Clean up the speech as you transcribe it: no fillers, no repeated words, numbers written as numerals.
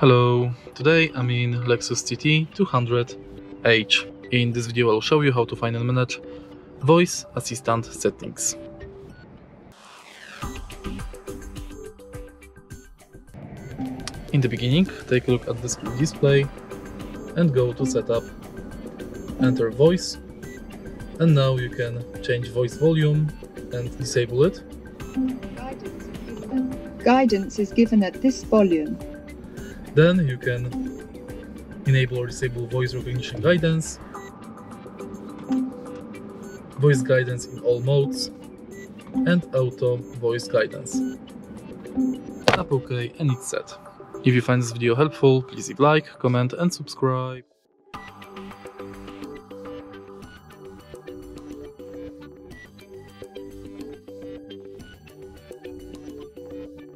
Hello, today I'm in Lexus CT 200h. In this video I'll show you how to find and manage voice assistant settings. In the beginning, take a look at the screen display and go to setup, enter voice, and now you can change voice volume and disable it. Guidance is given at this volume. Then you can enable or disable voice recognition guidance, voice guidance in all modes, and auto voice guidance. Tap OK and it's set. If you find this video helpful, please leave a like, comment and subscribe.